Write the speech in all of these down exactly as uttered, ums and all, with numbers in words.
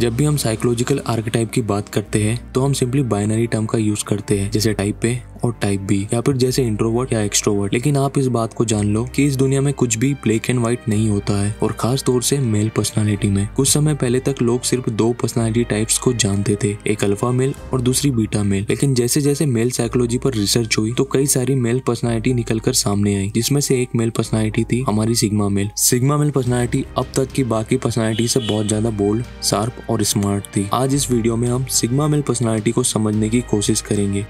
जब भी हम साइकोलॉजिकल आर्केटाइप की बात करते हैं तो हम सिंपली बाइनरी टर्म का यूज करते हैं, जैसे टाइप ए और टाइप बी, या फिर जैसे इंट्रोवर्ट या एक्सट्रोवर्ट। लेकिन आप इस बात को जान लो कि इस दुनिया में कुछ भी ब्लैक एंड व्हाइट नहीं होता है, और खास तौर से मेल पर्सनालिटी में। कुछ समय पहले तक लोग सिर्फ दो पर्सनालिटी टाइप्स को जानते थे, एक अल्फा मेल और दूसरी बीटा मेल। लेकिन जैसे जैसे मेल साइकोलॉजी पर रिसर्च हुई तो कई सारी मेल पर्सनालिटी निकलकर सामने आई, जिसमें से एक मेल पर्सनालिटी थी हमारी sigma male. Sigma male personality अब तक की बाकी पर्सनालिटी से बहुत ज्यादा बोल्ड, शार्प और स्मार्ट थी। आज इस वीडियो में हम सिग्मा मेल पर्सनालिटी को समझने की कोशिश करेंगे।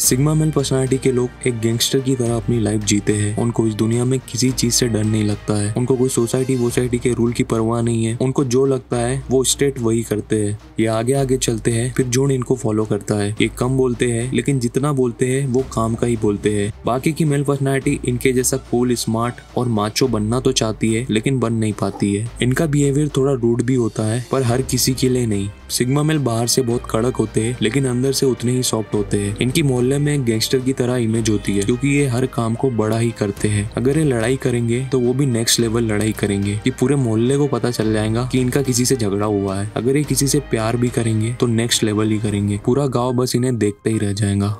सिग्मा मेल पर्सनालिटी के लोग एक गैंगस्टर की तरह अपनी लाइफ जीते हैं। उनको इस दुनिया में किसी चीज से डर नहीं लगता है, उनको कोई सोसाइटी वोसाइटी के रूल की परवाह नहीं है। उनको जो लगता है वो स्ट्रेट वही करते हैं। ये आगे आगे चलते हैं, फिर जोन इनको फॉलो करता है। ये कम बोलते हैं, लेकिन जितना बोलते हैं वो काम का ही बोलते हैं। बाकी की मेल पर्सनालिटी इनके जैसा कूल, स्मार्ट और माचो बनना तो चाहती है, लेकिन बन नहीं पाती है। इनका बिहेवियर थोड़ा रूड भी होता है, पर हर किसी के लिए नहीं। सिग्मा मेल बाहर से बहुत कड़क होते हैं, लेकिन अंदर से उतने ही सॉफ्ट होते हैं। इनकी मोहल्ले में गैंगस्टर की तरह इमेज होती है, क्योंकि ये हर काम को बड़ा ही करते हैं। अगर ये लड़ाई करेंगे तो वो भी नेक्स्ट लेवल लड़ाई करेंगे कि पूरे मोहल्ले को पता चल जाएगा कि इनका किसी से झगड़ा हुआ है। अगर ये किसी से प्यार भी करेंगे तो नेक्स्ट लेवल ही करेंगे, पूरा गांव बस इन्हें देखते ही रह जाएगा।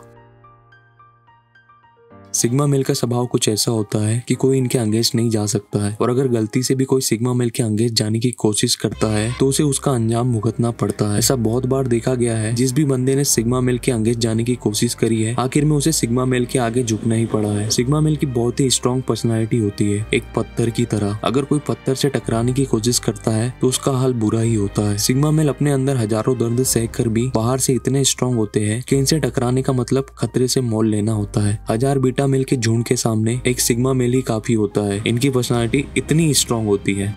सिग्मा मेल का स्वभाव कुछ ऐसा होता है कि कोई इनके अंगेस्ट नहीं जा सकता है, और अगर गलती से भी कोई सिग्मा मेल के अंगेस्ट जाने की कोशिश करता है तो उसे उसका अंजाम भुगतना पड़ता है। ऐसा बहुत बार देखा गया है, जिस भी बंदे ने सिग्मा मेल के अंगेस्ट जाने की कोशिश करी है, आखिर में उसे सिग्मा मेल के आगे झुकना ही पड़ा है। सिग्मा मेल की बहुत ही स्ट्रॉन्ग पर्सनैलिटी होती है, एक पत्थर की तरह। अगर कोई पत्थर से टकराने की कोशिश करता है तो उसका हाल बुरा ही होता है। सिग्मा मेल अपने अंदर हजारों दर्द सह कर भी बाहर से इतने स्ट्रॉन्ग होते हैं कि इनसे टकराने का मतलब खतरे से मोल लेना होता है। हजार बीटा मेल के झुंड के सामने एक सिग्मा मेल ही काफी होता है। इनकी पर्सनालिटी इतनी स्ट्रॉन्ग होती है।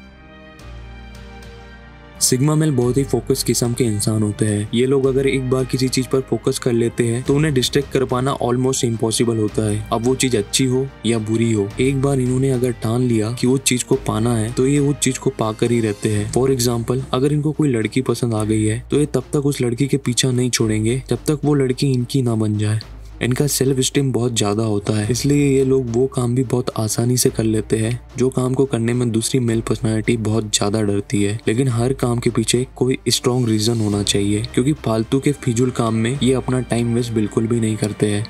सिग्मा मेल बहुत ही फोकस किस्म के इंसान होते हैं। ये लोग अगर एक बार किसी चीज पर फोकस कर लेते हैं तो उन्हें डिस्ट्रैक्ट कर पाना ऑलमोस्ट इम्पॉसिबल होता है, अब वो चीज अच्छी हो या बुरी हो। एक बार इन्होंने अगर ठान लिया कि वो चीज को पाना है तो ये वो चीज को पाकर ही रहते हैं। फॉर एग्जाम्पल, अगर इनको कोई लड़की पसंद आ गई है तो ये तब तक उस लड़की के पीछा नहीं छोड़ेंगे जब तक वो लड़की इनकी ना बन जाए। इनका सेल्फ स्टीम बहुत ज़्यादा होता है, इसलिए ये लोग वो काम भी बहुत आसानी से कर लेते हैं जो काम को करने में दूसरी मेल पर्सनालिटी बहुत ज़्यादा डरती है। लेकिन हर काम के पीछे कोई स्ट्रॉन्ग रीज़न होना चाहिए, क्योंकि फालतू के फिजूल काम में ये अपना टाइम वेस्ट बिल्कुल भी नहीं करते हैं।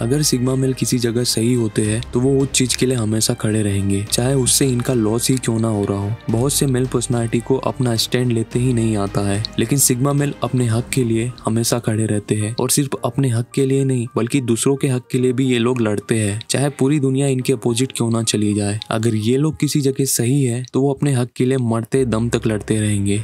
अगर सिग्मा मेल किसी जगह सही होते हैं तो वो उस चीज के लिए हमेशा खड़े रहेंगे, चाहे उससे इनका लॉस ही क्यों ना हो रहा हो। बहुत से मेल पर्सनालिटी को अपना स्टैंड लेते ही नहीं आता है, लेकिन सिग्मा मेल अपने हक के लिए हमेशा खड़े रहते हैं। और सिर्फ अपने हक के लिए नहीं, बल्कि दूसरों के हक के लिए भी ये लोग लड़ते हैं, चाहे पूरी दुनिया इनके अपोजिट क्यों ना चली जाए। अगर ये लोग किसी जगह सही है तो वो अपने हक के लिए मरते दम तक लड़ते रहेंगे।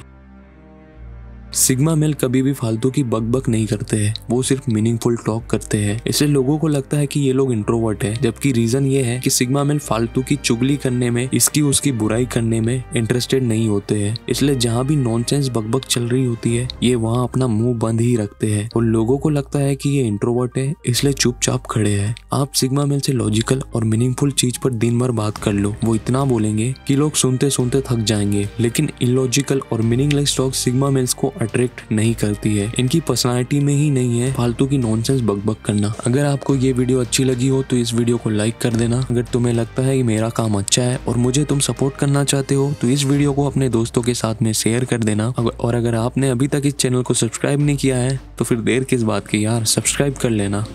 सिग्मा मेल कभी भी फालतू की बकबक नहीं करते हैं, वो सिर्फ मीनिंगफुल टॉक करते हैं। इससे लोगों को लगता है कि ये लोग इंट्रोवर्ट है, जबकि रीजन ये है कि सिग्मा मेल फालतू की चुगली करने में, इसकी उसकी बुराई करने में इंटरेस्टेड नहीं होते हैं। इसलिए जहाँ भी नॉनसेंस बकबक चल रही होती है ये वहाँ अपना मुंह बंद ही रखते हैं, और लोगों को लगता है कि ये इंट्रोवर्ट है, इसलिए चुपचाप खड़े हैं। आप सिग्मा मेल से लॉजिकल और मीनिंगफुल चीज पर दिन भर बात कर लो, वो इतना बोलेंगे कि लोग सुनते सुनते थक जाएंगे। लेकिन इलॉजिकल और मीनिंगलेस टॉक सिग्मा मेल्स को अट्रैक्ट नहीं करती है। इनकी पर्सनालिटी में ही नहीं है फालतू की नॉनसेंस बकबक करना। अगर आपको ये वीडियो अच्छी लगी हो तो इस वीडियो को लाइक कर देना। अगर तुम्हें लगता है कि मेरा काम अच्छा है और मुझे तुम सपोर्ट करना चाहते हो तो इस वीडियो को अपने दोस्तों के साथ में शेयर कर देना। और अगर आपने अभी तक इस चैनल को सब्सक्राइब नहीं किया है तो फिर देर किस बात की यार, सब्सक्राइब कर लेना।